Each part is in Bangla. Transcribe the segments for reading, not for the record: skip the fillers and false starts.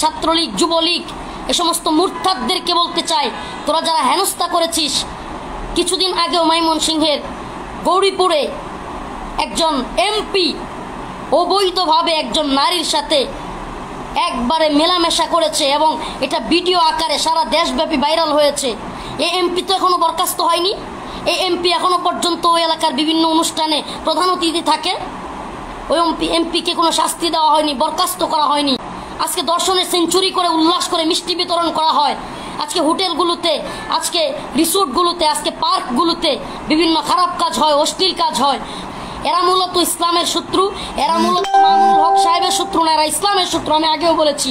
ছাত্রলীগ যুবলীগ এই সমস্ত মুরতাদদেরকে বলতে চাই তোরা যারা হেনস্থা করেছিস কিছুদিন আগে ময়মনসিংহের গৌরীপুরে একজন এমপি অবৈধভাবে একজন নারীর সাথে একবারে মেলামেশা করেছে এবং এটা ভিডিও আকারে সারা দেশব্যাপী ভাইরাল হয়েছে এই এমপি তো এখনো বরখাস্ত হয়নি এই এমপি এখনো পর্যন্ত ওই এলাকার বিভিন্ন অনুষ্ঠানে প্রধান অতিথি থাকে ওই এমপিকে কোনো শাস্তি দেওয়া হয়নি বরখাস্ত করা হয়নি আজকে দর্শনে সেঞ্চুরি করে উল্লাস করে মিষ্টি বিতরণ করা হয় আজকে হোটেলগুলোতে আজকে রিসোর্টগুলোতে আজকে পার্কগুলোতে বিভিন্ন খারাপ কাজ হয় অশ্লীল কাজ হয় এরা মূলত ইসলামের শত্রু এরা মূলত মামুনুল হক সাহেবের শত্রু না এরা ইসলামের শত্রু আমি আগেও বলেছি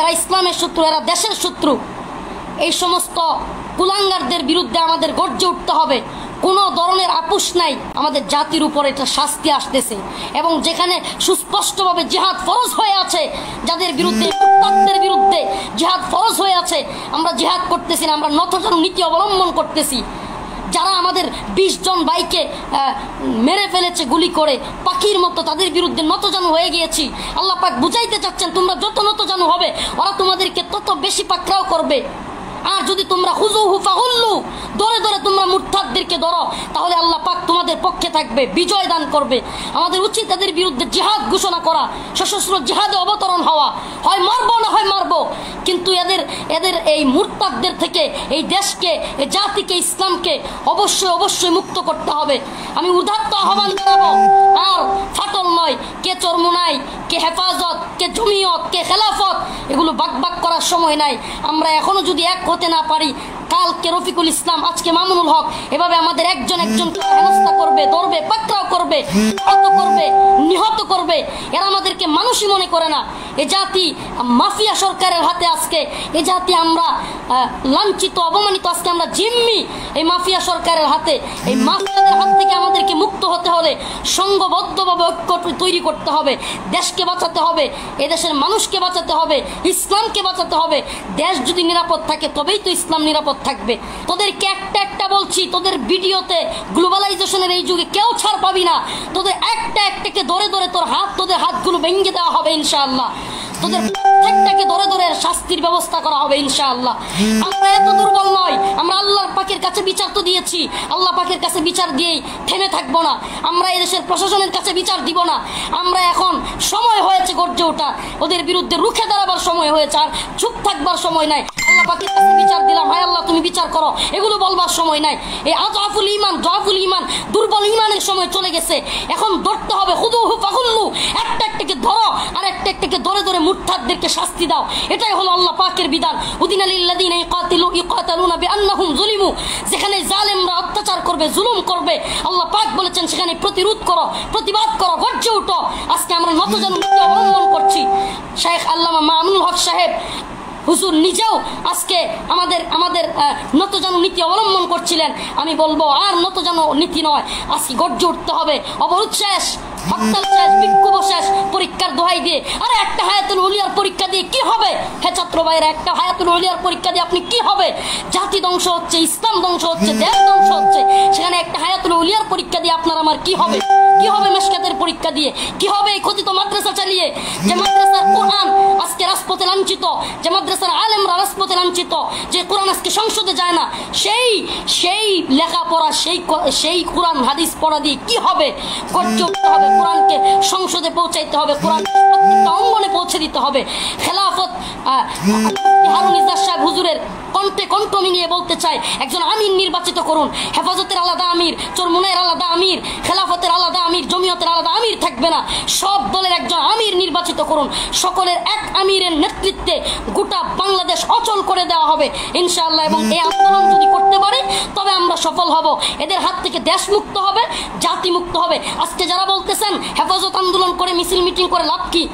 এরা ইসলামের শত্রু এরা দেশের শত্রু এই সমস্ত কুলাঙ্গারদের বিরুদ্ধে আমাদের গর্জে উঠতে হবে কোনো ধরনের আপোষ নাই আমাদের জাতির উপর এটা শাস্তি আসতেছে এবং যেখানে সুস্পষ্টভাবে জিহাদ ফরজ হয়ে আছে যাদের বিরুদ্ধে মুরতাদদের বিরুদ্ধে জিহাদ ফরজ হয়ে আছে আমরা জিহাদ করতেছি না আমরা নতজানু নীতি অবলম্বন করতেছি যারা আমাদের ২০ জন ভাইকে মেরে ফেলেছে গুলি করে পাখির মতো তাদের বিরুদ্ধে নতজানু হয়ে গিয়েছি আল্লাহ পাক বুঝাইতে চাচ্ছেন তোমরা যত নতজানু হবে ওরা তোমাদেরকে তত বেশি পাকড়াও করবে আর যদি তোমরা হুজুহু ফাহুল্লু ধরে ধরে তোমরা মুরতাদদেরকে ধরো তাহলে আল্লাহ পাক তোমাদের পক্ষে থাকবে বিজয় দান করবে আমাদের উচিত তাদের বিরুদ্ধে জিহাদ ঘোষণা করা সশস্ত্র জিহাদে অবতরণ হওয়া হয় মারবো না হয় মারবো কিন্তু এদের এদের এই মুরতাদদের থেকে এই দেশকে এই জাতিকে ইসলামকে অবশ্যই অবশ্যই মুক্ত করতে হবে আমি উদাত্ত আহ্বান জানাবো আর ফাটল নয় কে চরমুনাই কে হেফাজত কে জমিয়ত কে খেলাফত এগুলো বাক বাক করার সময় নাই আমরা এখনো যদি এক হতে না পারি কালকে রফিকুল ইসলাম আজকে মামুনুল হক এভাবে আমাদের একজন একজন হেনস্থা করবে ধরবে পাকড়াও করবে আহত করবে নিহত করবে এরা আমাদেরকে মানুষই মনে করে না এই জাতি মাফিয়া সরকারের হাতে আজকে এই জাতি আমরা লাঞ্ছিত অপমানিত আজকে আমরা জিম্মি এই মাফিয়া সরকারের হাতে এই মাফিয়াদের হাত থেকে আমাদেরকে মুক্ত হতে হলে সংঘবদ্ধভাবে ঐক্য তৈরি করতে হবে দেশকে বাঁচাতে হবে এদেশের মানুষকে বাঁচাতে হবে ইসলামকে বাঁচাতে হবে দেশ যদি নিরাপদ থাকে তবেই তো ইসলাম নিরাপদ থাকবে তোদেরকে একটা একটা বলছি তোদের ভিডিওতে গ্লোবালাইজেশনের এই যুগে কেউ ছাড় পাবি না তোদের একটা একটাকে ধরে ধরে তোদের হাতগুলো ভেঙে দেওয়া হবে ইনশাআল্লাহ তোদের প্রত্যেকটাকে ধরে ধরে শাস্তির ব্যবস্থা করা হবে ইনশাআল্লাহ আমরা এত দুর্বল নয় আমরা আল্লাহ পাকের কাছে বিচার তো দিয়েছি আল্লাহ পাকের কাছে বিচার দিয়েই থেমে থাকবো না আমরা এদেশের প্রশাসনের কাছে বিচার দিব না আমরা এখন সময় হয়েছে গর্জে ওঠা ওদের বিরুদ্ধে রুখে দাঁড়াবার সময় হয়েছে আর চুপ থাকবার সময় নাই আল্লাহ পাকের কাছে বিচার দিলাম হায় আল্লাহ তুমি বিচার করো এগুলো বলবার সময় নাই এই আযাফুল ঈমান দাফুল ঈমান দুর্বল ঈমানের সময় চলে গেছে এখন ধরতে হবে খুদুহু ফাকুল্লু একটা একটাকে ধরো আর একটা একটাকে ধরে ধরে মুরতাদদেরকে শাস্তি দাও এটাই হলো আল্লাহ পাকের বিধান উদিনা লিল্লাযিনা ইকাতালুনা বিআন্নাহুম যুলিমু যেখানে জালেমরা অত্যাচার করবে জুলুম করবে আল্লাহ পাক বলেছেন সেখানে প্রতিরোধ করো প্রতিবাদ করো গর্জে ওঠো আজকে আমরা নতজানু নীতি অবলম্বন করছি শাইখ আল্লামা মামুনুল হক সাহেব হুজুর নিজেও আজকে আমাদের নতজানু নীতি অবলম্বন করছিলেন আমি বলবো আর নতজানু নীতি নয় আজকে গর্জে উঠতে হবে অবরোধ শেষ হরতাল শেষ বিক্ষোভ শেষ পরীক্ষার দোহাই দিয়ে আরে একটা হায়াতুল উলিয়ার পরীক্ষা দিয়ে কি হবে হে ছাত্র ভাইরা একটা হায়াতুল উলিয়ার পরীক্ষা দিয়ে আপনি কি হবে জাতি ধ্বংস হচ্ছে ইসলাম ধ্বংস হচ্ছে দেশ ধ্বংস হচ্ছে সেখানে একটা হায়াতুল উলিয়ার পরীক্ষা দিয়ে আপনার আমার কি হবে মেশকাতের পরীক্ষা দিয়ে কি হবে এই কথিত মাদ্রাসা চালিয়ে যে মাদ্রাসার কোরআন আজকে রাজপথে লাঞ্ছিত যে মাদ্রাসার আলেমরা রাজপথে লাঞ্ছিত যে কোরআন আজকে সংসদে যায় না সেই লেখাপড়া সেই কোরআন হাদিস পড়া দিয়ে কি হবে গর্জে উঠতে হবে কোরআনকে সংসদে পৌঁছাইতে হবে কোরআনকে প্রত্যেকটা অঙ্গনে পৌঁছে দিতে হবে খেলাফত হারুন ইজাজ সাহেব হুজুরের কণ্ঠে কণ্ঠ মিলিয়ে বলতে চাই একজন আমির নির্বাচিত করুন হেফাজতের আলাদা আমির চরমুনাইয়ের আলাদা আমির খেলাফতের আলাদা আমির জমিয়তের আলাদা আমির থাকবে না সব দলের একজন আমির নির্বাচিত করুন সকলের এক আমিরের নেতৃত্বে গোটা বাংলাদেশ অচল করে দেওয়া হবে ইনশাআল্লাহ এবং এই আন্দোলন যদি করতে পারি তবে আমরা সফল হব এদের হাত থেকে দেশ মুক্ত হবে জাতি মুক্ত হবে আজকে যারা বলতেছেন হেফাজত আন্দোলন করে মিছিল মিটিং করে লাভ কি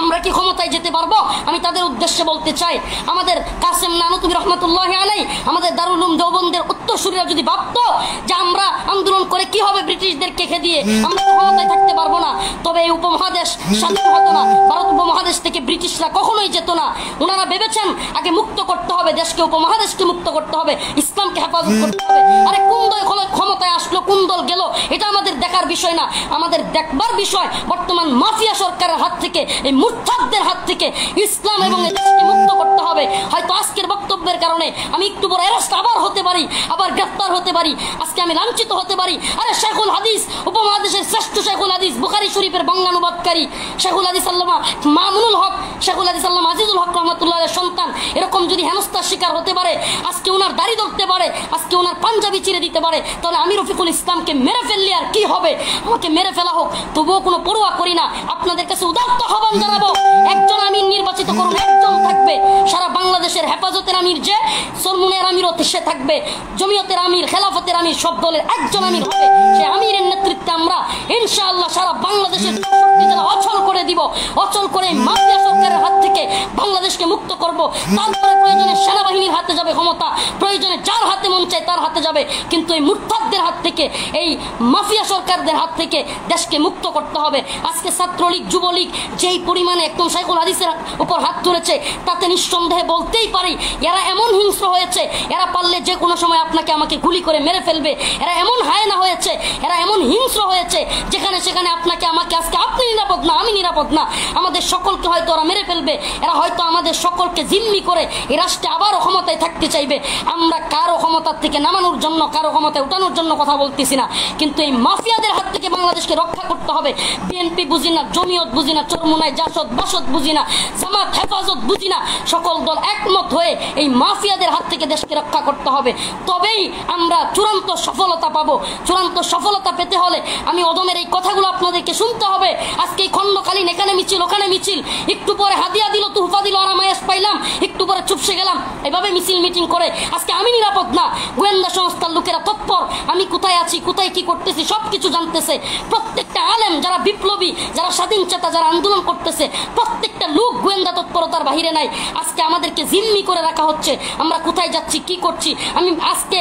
আমরা কি ক্ষমতায় যেতে পারবো আমি তাদের উদ্দেশ্যে বলতে চাই আমাদের কাসেম নানুতুবি রহমাতুল্লাহি আলাইহি আমাদের দারুল উলুম দেওবন্দের উত্তরসূরিরা যদি ভাবতো যে আমরা আন্দোলন করে কি হবে ব্রিটিশদেরকে খেয়ে দিয়ে আমরা ক্ষমতায় থাকতে পারবো না তবে এই উপমহাদেশ স্বাধীন হতো না ভারত উপমহাদেশ থেকে ব্রিটিশরা কখনোই যেত না ওনারা ভেবেছেন আগে মুক্ত করতে হবে দেশকে উপমহাদেশকে মুক্ত করতে হবে ইসলামকে হেফাজত করতে হবে আরে কোন দল ক্ষমতায় আসলো কোন দল গেল এটা আমাদের দেখার বিষয় না আমাদের দেখবার বিষয় বর্তমান মাফিয়া সরকারের হাত থেকে এই মুরতাদদের হাত থেকে ইসলাম এবং দেশকে মুক্ত করতে হবে। হয়তো আজকের বক্তব্যের কারণে আমি একটু বড় এরেস্ট আবার হতে পারি, আবার গ্রেফতার হতে পারি, আজকে আমি লাঞ্ছিত হতে পারি। আরে শেখুল হাদিস, উপমহাদেশের শ্রেষ্ঠ শেখুল হাদিস, বুখারী শরীফের বঙ্গানুবাদকারী শেখুল হাদিস আল্লামা মামুনুল হক, শেখুল হাদিস আল্লামা আজিজুল হক রহমাতুল্লাহর সন্তান, এরকম যদি হেনস্থার শিকার হতে পারে, আজকে ওনার দাড়ি ধরতে পারে, আজকে ওনার পাঞ্জাবি চিরে দিতে পারে, তাহলে আমি রফিকুল ইসলামকে মেরে ফেললি আর কি হবে? আমাকে মেরে ফেলা হোক, তবুও কোনো পরোয়া করি না। আপনাদের কাছে উদাত্ত আহ্বান জানাবো, একজন আমির নির্বাচিত করুন, একজন থাকবে সারা বাংলাদেশের, হেফাজতের আমির যে, সরমুনের আমির সে থাকবে, জমিয়তের আমির, খেলাফতের আমির, সব দলের একজন আমির হবে। সে আমিরের নেতৃত্বে আমরা ইনশাআল্লাহ সারা বাংলাদেশের জেলা অচল করে দিব, অচল করে মাফিয়া সরকারের হাত থেকে বাংলাদেশকে মুক্ত করব। তারপরে প্রয়োজনে সেনাবাহিনীর হাতে যাবে ক্ষমতা, প্রয়োজনে যার হাতে মন চায় তার হাতে যাবে, কিন্তু এই মুরতাদদের হাত থেকে, এই মাফিয়া সরকারদের হাত থেকে দেশকে মুক্ত করতে হবে। আজকে ছাত্রলীগ, যুবলীগ যেই পরিমাণে একদম শাইখুল হাদিসের উপর হাত তুলেছে, তাতে নিঃসন্দেহে বলতেই পারি এরা এমন হিংস্র হয়েছে, এরা পারলে যে কোনো সময় আপনাকে আমাকে গুলি করে মেরে ফেলবে। এরা এমন হায়না হয়েছে, এরা এমন হিংস্র হয়েছে, যেখানে সেখানে আপনাকে আমাকে, আজকে আপনি নিরাপদ না, আমি নিরাপদ না, আমাদের সকলকে হয়তো ওরা মেরে ফেলবে। এরা হয়তো আমাদের সকলকে জিম্মি করে এই রাষ্ট্রে আবারও ক্ষমতায় থাকতে চাইবে। আমরা কারো ক্ষমতার থেকে নামানোর জন্য, কারো ক্ষমতায় উঠানোর জন্য কথা বলতেছি না, কিন্তু এই মাফিয়াদের হাত থেকে বাংলাদেশকে রক্ষা করতে হবে। বিএনপি বুঝি না, জমিয়ত বুঝি না, চরমোনাই, জাসদ, বাসদ বুঝি না, জামাত, হেফাজত বুঝি না, সকল দল একমত হয়ে এই মাফিয়াদের হাত থেকে দেশকে রক্ষা করতে হবে, তবেই আমরা চূড়ান্ত সফলতা পাবো। চূড়ান্ত সফলতা পেতে হলে আমি অদমের এই কথাগুলো আপনাদেরকে শুনতে হবে। আজকে এই খণ্ডকালীন, এখানে মিছিল, ওখানে মিছিল, একটু পরে হাদিয়া দিল, তুহফা দিল, আর আমায় পাইলাম, একটু পরে চুপসে গেলাম, এভাবে মিছিল মিটিং করে আজকে আমি নিরাপদ না। গোয়েন্দা সংস্থার লোকেরা তৎপর, আমি কোথায় আছি, কোথায় কি করতেছি সব কিছু জানতেছে। প্রত্যেকটা আলেম যারা বিপ্লবী, যারা স্বাধীন চেতা, যারা আন্দোলন করতেছে, প্রত্যেকটা লোক গোয়েন্দা তৎপরতার বাহিরে নাই। আজকে আমাদেরকে জিম্মি করে রাখা হচ্ছে, আমরা কোথায় যাচ্ছি, কি করছি। আমি আজকে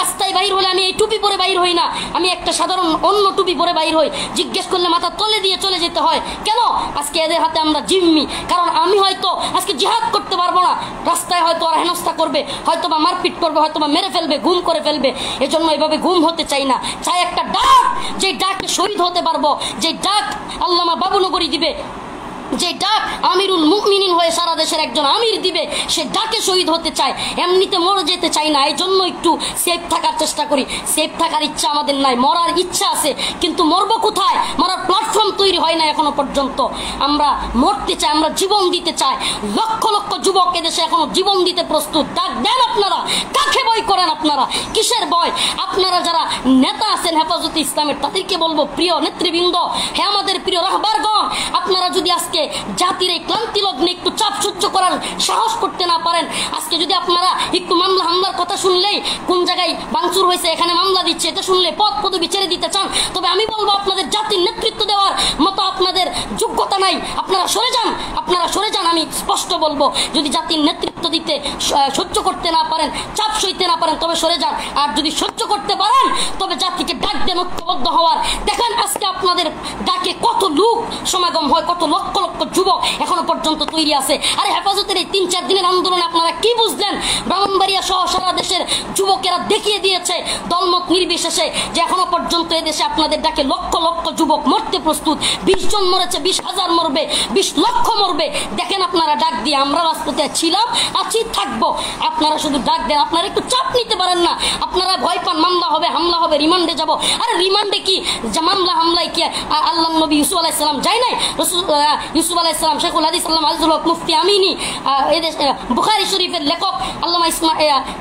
রাস্তায় বাইর হলে আমি এই টুপি পরে বাইর হই না, আমি একটা সাধারণ অন্য টুপি পরে বাইর হই, জিজ্ঞেস করলে মাথা তলে দিয়ে চলে যেতে হয়। কেন? আজকে এদের হাতে আমরা জিম্মি, কারণ আমি হয়তো আজকে জিহাদ করতে পারবো না, রাস্তায় হয়তো ওরা হেনস্থা করবে, হয়তো বা মারপিট করবে, হয়তো বা মেরে ফেলবে, গুম করে ফেলবে। এজন্য এভাবে গুম হতে চাই না, চাই একটা ডাক, যে ডাকে শহীদ হতে পারবো, যে ডাক আল্লামা বাবুনগরী দিবে, যে ডাক আমিরুল মুমিনিন হয়ে সারা দেশের একজন আমির দিবে, সে ডাকে শহীদ হতে চায়, এমনিতে মরে যেতে চাই না। এই জন্য একটু সেফ থাকার চেষ্টা করি। সেফ থাকার ইচ্ছা আমাদের নাই, মরার ইচ্ছা আছে, কিন্তু মরব কোথায়? মরার প্ল্যাটফর্ম তৈরি হয় না এখনো পর্যন্ত। আমরা মরতে চাই, আমরা জীবন দিতে চাই। লক্ষ লক্ষ যুবক এদেশে এখনো জীবন দিতে প্রস্তুত। ডাক দেন আপনারা, কাকে বই করেন আপনারা? কিসের বয়? আপনারা যারা নেতা আছেন হেফাজতে ইসলামের, তাদেরকে বলবো প্রিয় নেতৃবৃন্দ, হ্যাঁ আমাদের প্রিয় রাহবারগণ, আপনারা যদি আজকে জাতির এই ক্লান্তি লগ্নে একটু চাপ সহ্য করার সাহস করতে না পারেন, আজকে যদি আপনারা একটু মামলা হামলার কথা শুনলেই কোন জায়গায় ভাঙচুর হয়েছে, এখানে মামলা দিচ্ছে, এটা শুনলে পদ পদবি ছেড়ে দিতে চান, তবে আমি বলবো আপনাদের জাতির নেতৃত্ব দেওয়ার মতো আপনাদের যোগ্যতা নাই। আপনারা সরে যান, আপনারা সরে যান। আমি স্পষ্ট বলবো, যদি জাতির নেতৃত্ব দিতে সহ্য করতে না পারেন, চাপ সইতে না পারেন, তবে সরে যান। আর যদি সহ্য করতে পারেন, তবে জাতিকে ডাক দেন ঐক্যবদ্ধ হওয়ার। দেখেন আজকে আপনাদের ডাকে কত লোক সমাগম হয়, কত লক্ষ লক্ষ যুবক এখনো পর্যন্ত তৈরি আছে। আরে হেফাজতের এই ৩-৪ দিনের আন্দোলনে আপনারা কি বুঝলেন? ব্রাহ্মণবাড়িয়া সহ সারা দেশের যুবকেরা দেখিয়ে দিয়েছে দলমত নির্বিশেষে যে এখনো পর্যন্ত এদেশে আপনাদের ডাকে লক্ষ লক্ষ যুবক মরতে প্রস্তুত। ২০ জন মরেছে, ২০,০০০ মরবে, ২০ লক্ষ মরবে। দেখেন আপনারা ডাক দিয়ে, আমরা রাজপথে ছিলাম, আছি, থাকবো। আপনারা শুধু ডাক দেন, আপনারা একটু চাপ নিতে পারেন না, আপনারা ভয় পান মামলা হবে, হামলা হবে, রিমান্ডে যাব। আরে রিমান্ডে কি, মামলা হামলায় কি আল্লাহ নবী ইউসুফ আলাইহিস সালাম যায় নাই? ইউসুফ আলাইহিস সালাম, শেখুল হাদিস আল্লামা আজিজুল হক মুফতি আমিনী, বুখারী শরীফের লেখক আল্লামা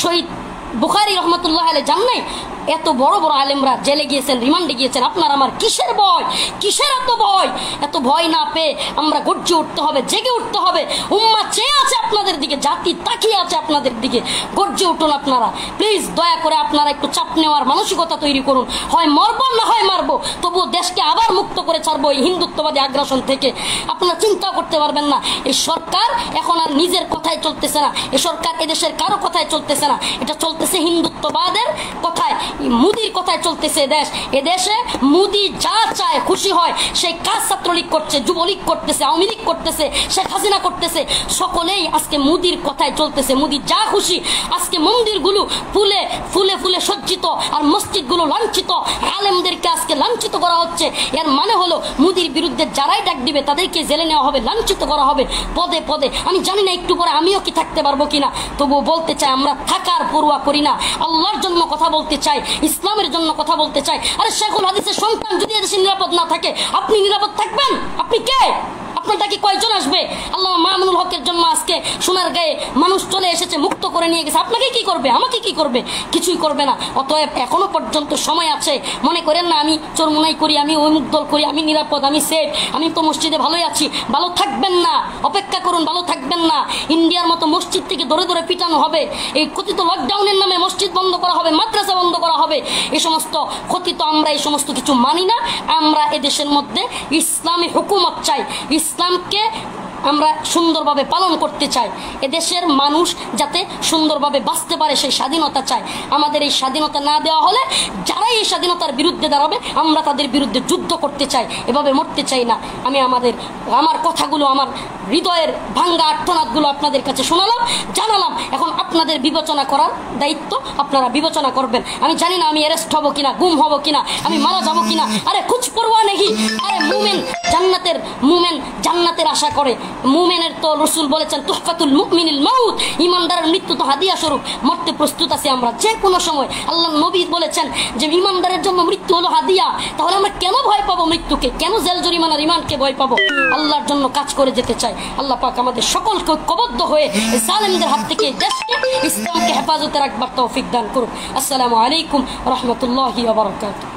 শহীদ বুখারী রহমতুল্লাহ আলাইহি যান নাই? এত বড় বড় আলেমরা জেলে গিয়েছেন, রিমান্ডে গিয়েছেন। আপনার আমার কিসের ভয়? কিসের এত ভয়? এত ভয় না পেয়ে আমরা গর্জে উঠতে হবে, জেগে উঠতে হবে। উম্মা চেয়ে আছে আপনাদের দিকে, জাতি তাকিয়ে আছে আপনাদের দিকে। গর্জে উঠুন আপনারা, প্লিজ, দয়া করে আপনারা একটু চাপ নেওয়ার মানসিকতা তৈরি করুন। হয় মরব, না হয় মারবো, তবুও দেশকে আবার মুক্ত করে ছাড়বো এই হিন্দুত্ববাদী আগ্রাসন থেকে। আপনারা চিন্তা করতে পারবেন না, এই সরকার এখন আর নিজের কথায় চলতেছে না, এ সরকার এদেশের কারো কথায় চলতেছে না, এটা চলতেছে হিন্দুত্ববাদের কথায়। মুদির কথায় চলতেছে দেশ। এ দেশে মুদি যা চায় খুশি হয় সেই কাজ ছাত্রলীগ করছে, যুবলীগ করতেছে, আওয়ামী লীগ করতেছে, শেখ হাসিনা করতেছে, সকলেই আজকে মুদির কথায় চলতেছে। মুদি যা খুশি, আজকে মন্দিরগুলো ফুলে ফুলে ফুলে সজ্জিত আর মসজিদগুলো লাঞ্ছিত, আলেমদেরকে আজকে লাঞ্ছিত করা হচ্ছে। এর মানে হলো মুদির বিরুদ্ধে যারাই ডাক দিবে তাদেরকে জেলে নেওয়া হবে, লাঞ্ছিত করা হবে পদে পদে। আমি জানি না একটু পরে আমিও কি থাকতে পারবো কিনা, তবুও বলতে চাই আমরা থাকার পরোয়া করি না, আল্লাহর জন্য কথা বলতে চাই, ইসলামের জন্য কথা বলতে চাই। আরে শেখুল হাদিসের সন্তান যদি এদেশে নিরাপদ না থাকে আপনি নিরাপদ থাকবেন? আপনি কে? আপনার কি কয়জন আসবে? আল্লামা মামুনুল হকের জন্য আজকে সোনার গায়ে মানুষ চলে এসেছে, মুক্ত করে নিয়ে গেছে, আপনাকে কি করবে, আমাকে কি করবে? কিছুই করবে না। অতএব এখনো পর্যন্ত সময় আছে, মনে করেন না আমি চোরমোনাই করি, আমি অমুক দল করি, আমি নিরাপদ, আমি সেফ, আমি তো মসজিদে ভালোই আছি। ভালো থাকবেন না, অপেক্ষা করুন, ভালো থাকবেন না। ইন্ডিয়ার মতো মসজিদ থেকে ধরে ধরে পিটানো হবে, এই কথিত লকডাউনের নামে মসজিদ বন্ধ করা হবে, মাদ্রাসা বন্ধ করা হবে, এই সমস্ত কথিত আমরা এই সমস্ত কিছু মানি না। আমরা এদেশের মধ্যে ইসলামী হুকুমত চাই, ইসলামকে আমরা সুন্দরভাবে পালন করতে চাই, এদেশের মানুষ যাতে সুন্দরভাবে বাঁচতে পারে সেই স্বাধীনতা চাই। আমাদের এই স্বাধীনতা না দেওয়া হলে যারাই এই স্বাধীনতার বিরুদ্ধে দাঁড়াবে আমরা তাদের বিরুদ্ধে যুদ্ধ করতে চাই, এভাবে মরতে চাই না। আমি আমার কথাগুলো, আমার হৃদয়ের ভাঙ্গা আর্তনাদগুলো আপনাদের কাছে শোনালাম, জানালাম। এখন আপনাদের বিবেচনা করার দায়িত্ব, আপনারা বিবেচনা করবেন। আমি জানি না আমি অ্যারেস্ট হবো কিনা, গুম হবো কিনা, আমি মারা যাবো কিনা, আরে কুছ পরোয়া নেই। আরে মুমিন জান্নাতের আশা করে, মুমিনের তো রাসূল বলেছেন তুহফাতুল মুমিনিল মাউত, ইমানদারের মৃত্যু তো হাদিয়া স্বরূপ, মরতে প্রস্তুত আছি আমরা যে কোনো সময়। আল্লাহ নবী বলেছেন যে ইমানদারের জন্য মৃত্যু হলো হাদিয়া। তাহলে আমরা কেন ভয় পাবো মৃত্যুকে, কেন জেল জরিমানা রিমান্ডকে ভয় পাবো? আল্লাহর জন্য কাজ করে যেতে চাই। আল্লাহ পাক আমাদের সকলকে ঐক্যবদ্ধ হয়ে জালেমদের হাত থেকে দেশকে, ইসলামকে হেফাজতে রাখবার তৌফিক দান করুন। আসসালামু আলাইকুম ওয়া রাহমাতুল্লাহি ওয়া বারাকাতুহু।